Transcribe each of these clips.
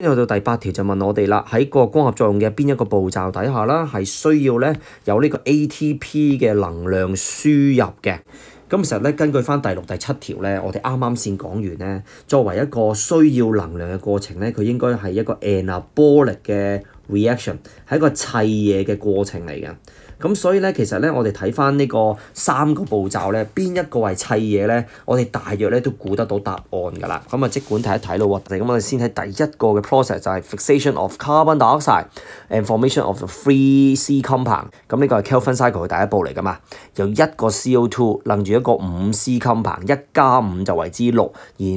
去到第八條就問我哋啦，喺個光合作用嘅邊一個步驟底下啦，係需要咧有呢個 ATP 嘅能量輸入嘅。咁其實咧，根據翻第六、第七條咧，我哋啱啱先講完咧，作為一個需要能量嘅過程咧，佢應該係一個 anabolic 嘅 reaction， 係一個砌嘢嘅過程嚟嘅。咁所以咧，其實咧，我哋睇翻呢個三個步驟咧，邊一個係砌嘢咧？我哋大約咧都估得到答案㗎啦。咁啊，即管睇一睇咯喎。咁我哋先睇第一個嘅 process 就係 fixation of carbon dioxide and formation of the free C compound。咁呢個係 Kelvin cycle 嘅第一步嚟㗎嘛。由一個 CO2 楞住一個5C compound， 1+5就為之6，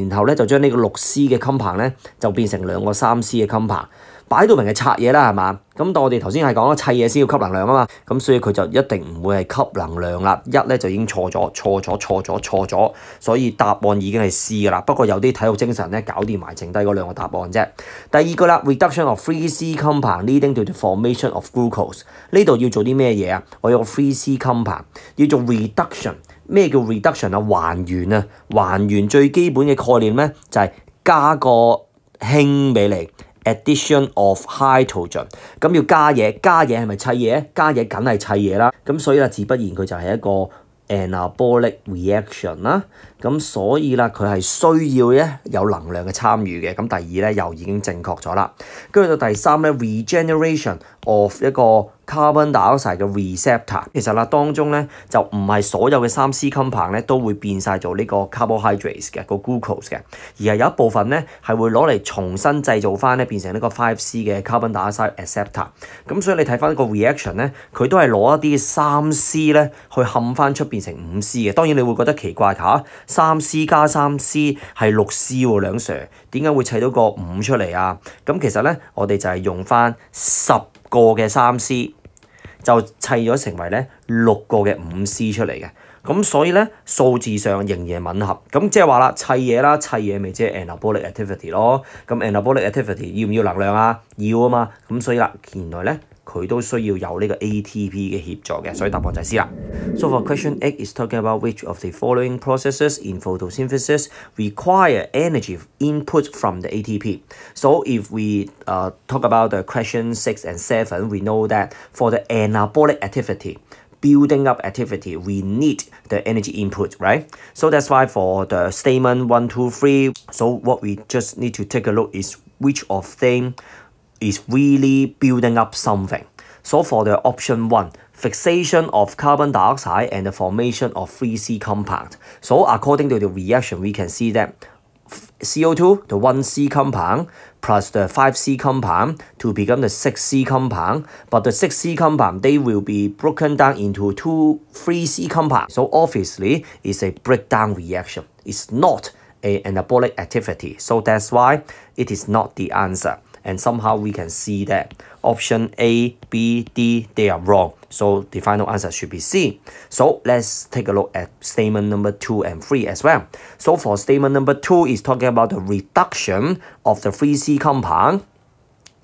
然後咧就將呢個6C 嘅 compound 咧就變成兩個3C 嘅 compound。 擺到明係拆嘢啦，係嘛？咁但我哋頭先係講啦，砌嘢先要吸能量啊嘛，咁所以佢就一定唔會係吸能量啦。一咧就已經錯咗，所以答案已經係 C 㗎啦。不過有啲體育精神咧，搞掂埋剩低嗰兩個答案啫。第二個啦 ，reduction of 3C compound leading to the formation of glucose。呢度要做啲咩嘢啊？我有個 3C compound 要做 reduction。咩叫 reduction 啊？還原啊！還原最基本嘅概念咧，就係加個氫俾你。 Addition of hydrogen， 咁要加嘢係咪砌嘢？加嘢梗係砌嘢啦，咁所以啦，自不然佢就係一個 anabolic reaction 啦，咁所以啦，佢係需要咧有能量嘅參與嘅，咁第二咧又已經正確咗啦，跟住到第三咧 regeneration of 一個 carbon dioxide 嘅 receptor， 其實啦當中咧就唔係所有嘅3C compound 咧都會變曬做呢個 carbohydrates 嘅個 glucose 嘅，而係有一部分咧係會攞嚟重新製造翻咧變成呢個5C 嘅 carbon dioxide acceptor。咁所以你睇翻個 reaction 咧，佢都係攞一啲3C 咧去冚翻出變成5C 嘅。當然你會覺得奇怪嚇，3C+3C 係6C 喎，兩 Sir 點解會砌到個5出嚟啊？咁其實咧我哋就係用翻10個嘅3C。 就砌咗成為咧6個嘅5C 出嚟嘅，咁所以咧數字上仍然吻合，咁即係話啦，砌嘢咪即係 anabolic activity 咯，咁 anabolic activity 要唔要能量啊？要啊嘛，咁所以啦，原來咧。 佢都需要有呢個 ATP 嘅協助嘅，所以答案就係 C 啦。So for question 8 is talking about which of the following processes in photosynthesis require energy input from the ATP. So if we talk about the question 6 and 7, we know that for the anabolic activity, building up activity, we need the energy input, right? So that's why for the statement 1, 2, 3, so what we just need to take a look is which of them is really building up something. So for the option 1, fixation of carbon dioxide and the formation of 3C compound. So according to the reaction, we can see that CO2, the 1C compound, plus the 5C compound to become the 6C compound. But the 6C compound, they will be broken down into 2 3C compounds. So obviously, it's a breakdown reaction. It's not an anabolic activity. So that's why it is not the answer. And somehow we can see that option A, B, D, they are wrong. So the final answer should be C. So let's take a look at statement number 2 and 3 as well. So for statement number 2 is talking about the reduction of the 3C compound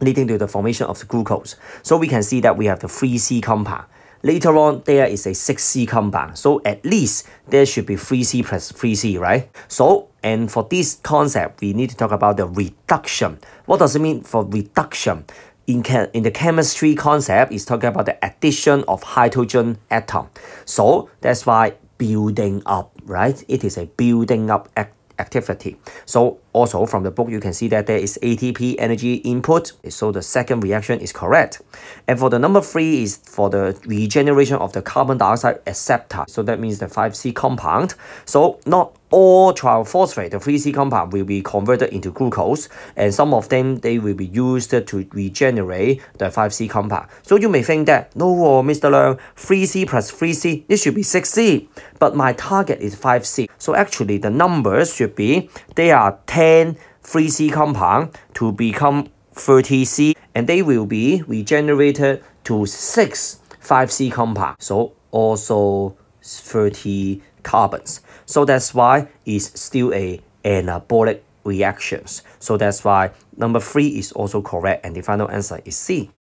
leading to the formation of the glucose. So we can see that we have the 3C compound. Later on, there is a 6C compound. So at least there should be 3C plus 3C, right? So, and for this concept, we need to talk about the reduction. What does it mean for reduction? In the chemistry concept, it's talking about the addition of hydrogen atom. So that's why building up, right? It is a building up activity. So also from the book, you can see that there is ATP energy input. So the second reaction is correct. And for the number 3 is for the regeneration of the carbon dioxide acceptor. So that means the 5C compound. So not all triphosphate, the 3C compound, will be converted into glucose. And some of them, they will be used to regenerate the 5C compound. So you may think that, no, Mr. Leung, 3C plus 3C, this should be 6C. But my target is 5C. So actually, the numbers should be, they are 10 3C compound to become 30C. And they will be regenerated to 6 5C compound. So also 30 carbons. So that's why it's still a anabolic reaction. So that's why number 3 is also correct and the final answer is C.